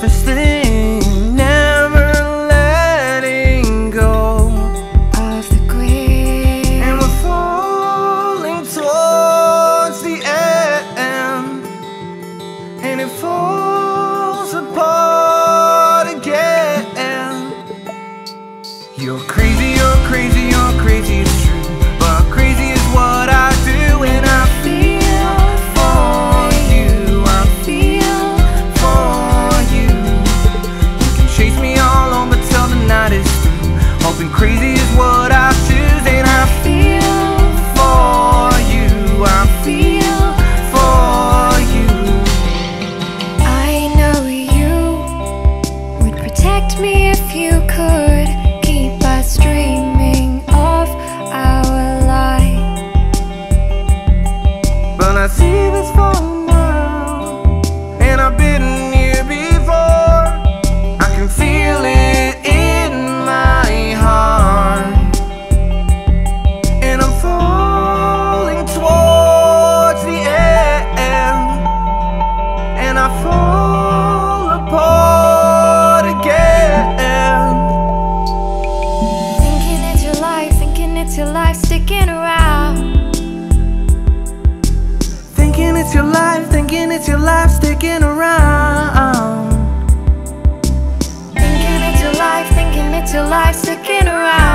toughest thing, never letting go of the grave. And we're falling towards the end, and it falls apart again. You're crazy, you're crazy, you're crazy, it's true, but crazy is what I do. And I hoping crazy is what I choose, and I feel for you, I feel for you. I know you would protect me if you could keep us dreaming of our life. But I see this for now, and I've been here before. I can feel it around. Thinking it's your life sticking around. Thinking it's your life sticking around.